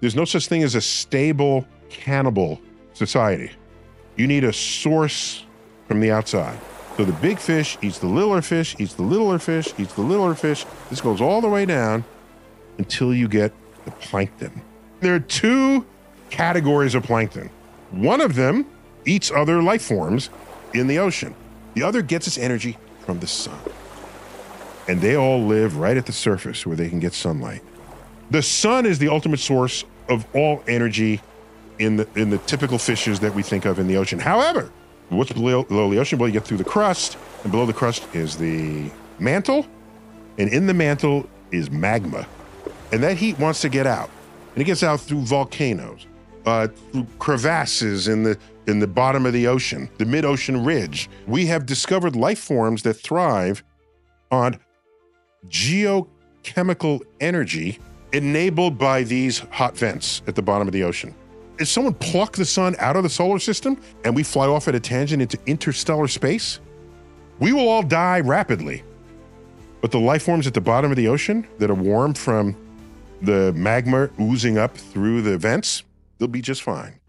There's no such thing as a stable cannibal society. You need a source from the outside. So the big fish eats the littler fish, eats the littler fish, eats the littler fish. This goes all the way down until you get the plankton. There are two categories of plankton. One of them eats other life forms in the ocean. The other gets its energy from the sun. And they all live right at the surface where they can get sunlight. The sun is the ultimate source of all energy in the typical fishes that we think of in the ocean. However, what's below the ocean? Well, you get through the crust, and below the crust is the mantle, and in the mantle is magma. And that heat wants to get out, and it gets out through volcanoes, through crevasses in the bottom of the ocean, the mid-ocean ridge. We have discovered life forms that thrive on geochemical energy enabled by these hot vents at the bottom of the ocean. If someone plucked the sun out of the solar system and we fly off at a tangent into interstellar space, we will all die rapidly. But the life forms at the bottom of the ocean that are warm from the magma oozing up through the vents, they'll be just fine.